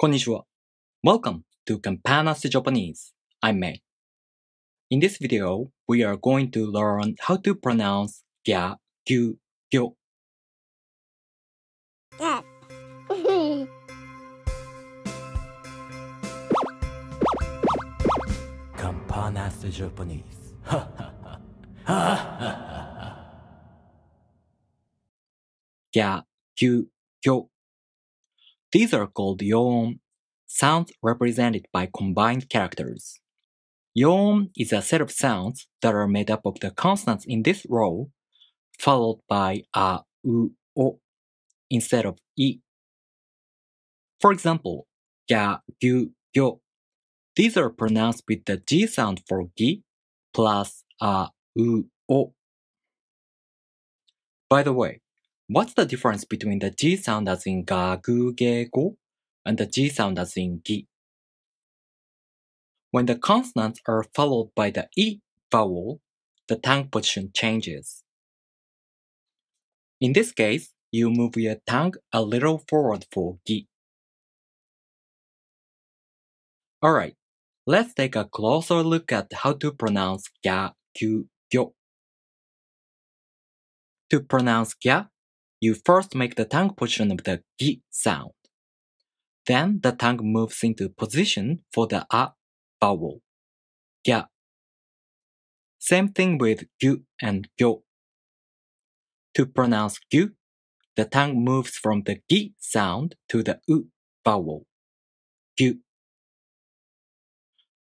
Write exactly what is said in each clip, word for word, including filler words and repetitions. Konnichiwa. Welcome to Campanas de Japanese. I'm Mei. In this video, we are going to learn how to pronounce Gya, Gyu, Gyo. Campanas de Japanese. Gya, Gyu, Gyo. These are called Yōon, sounds represented by combined characters. Yōon is a set of sounds that are made up of the consonants in this row, followed by a, u, o, instead of i. For example, Gya, Gyu, Gyo. These are pronounced with the g sound for gi, plus a, u, o. By the way, what's the difference between the G sound as in ga, gu, ge, go, and the G sound as in gi? When the consonants are followed by the E vowel, the tongue position changes. In this case, you move your tongue a little forward for gi. Alright, let's take a closer look at how to pronounce Gya, Gyu, Gyo. To pronounce Gya, you first make the tongue position of the gi sound. Then the tongue moves into position for the a vowel. Gya. Same thing with gyu and gyo. To pronounce gyu, the tongue moves from the gi sound to the u vowel. Gyu.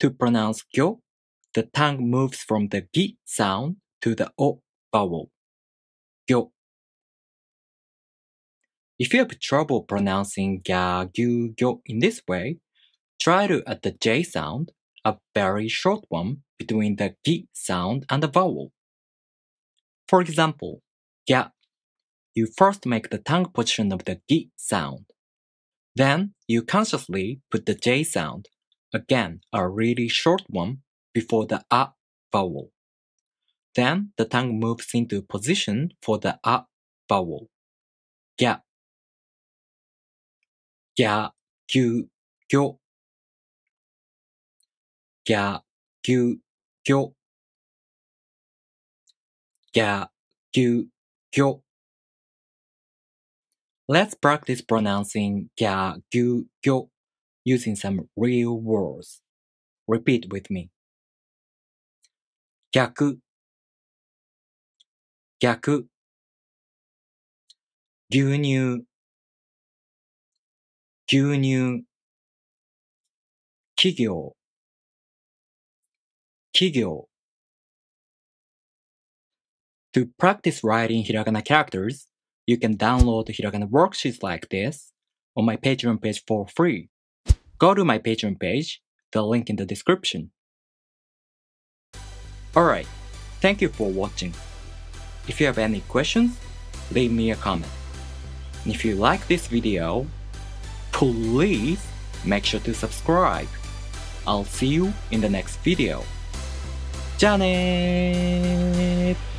To pronounce gyo, the tongue moves from the gi sound to the o vowel. Gyo. If you have trouble pronouncing Gya, Gyu, Gyo in this way, try to add the J sound, a very short one, between the Gi sound and the vowel. For example, Gya. You first make the tongue position of the Gi sound. Then you consciously put the J sound, again a really short one, before the A vowel. Then the tongue moves into position for the A vowel. Gya. Gya, Gyu, Gyo. Gya, Gyu, Gyo. Gya, Gyu, Gyo. Let's practice pronouncing Gya, Gyu, Gyo using some real words. Repeat with me. Gyaku. Gyaku. Gyūnyū. Gyūnyū. Kigyo. Kigyo. To practice writing Hiragana characters, you can download Hiragana worksheets like this on my Patreon page for free. Go to my Patreon page, the link in the description. Alright, thank you for watching. If you have any questions, leave me a comment. And if you like this video, please make sure to subscribe. I'll see you in the next video. じゃあねー!